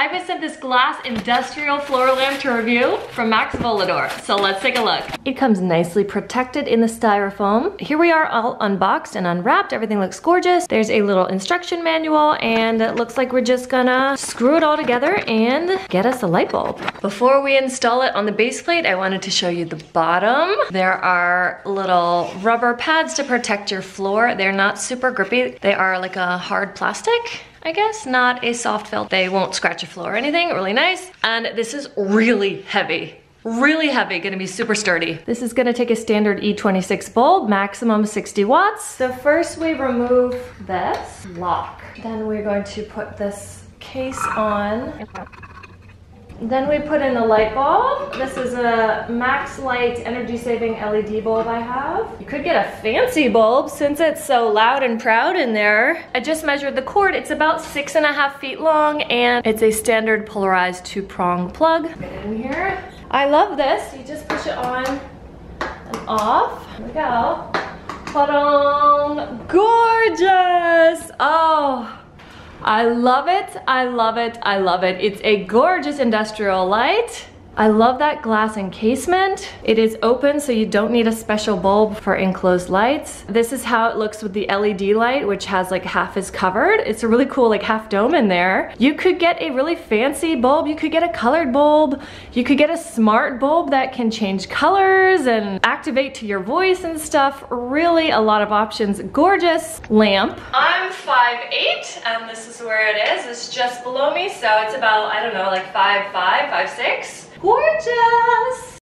I've been sent this glass industrial floral lamp to review from MAXvolador, so let's take a look. It comes nicely protected in the styrofoam. Here we are all unboxed and unwrapped. Everything looks gorgeous. There's a little instruction manual, and it looks like we're just gonna screw it all together and get us a light bulb. Before we install it on the base plate, I wanted to show you the bottom. There are little rubber pads to protect your floor. They're not super grippy. They are like a hard plastic, I guess, not a soft felt. They won't scratch your floor or anything, really nice. And this is really heavy. Really heavy, gonna be super sturdy. This is gonna take a standard E26 bulb, maximum 60 watts. So first we remove this lock. Then we're going to put this case on. Then we put in the light bulb. This is a Max Light energy saving LED bulb I have. You could get a fancy bulb since it's so loud and proud in there. I just measured the cord. It's about 6.5 feet long, and it's a standard polarized 2-prong plug. Get in here. I love this. You just push it on and off. Here we go. Ta-da! Gorgeous! Oh! I love it, I love it, I love it. It's a gorgeous industrial light. I love that glass encasement. It is open, so you don't need a special bulb for enclosed lights. This is how it looks with the LED light, which has like half is covered. It's a really cool like half dome in there. You could get a really fancy bulb. You could get a colored bulb. You could get a smart bulb that can change colors and activate to your voice and stuff. Really a lot of options. Gorgeous lamp. I'm 5'8", and this is where it is. It's just below me, so it's about, I don't know, like 5'5", 5'6". Gorgeous!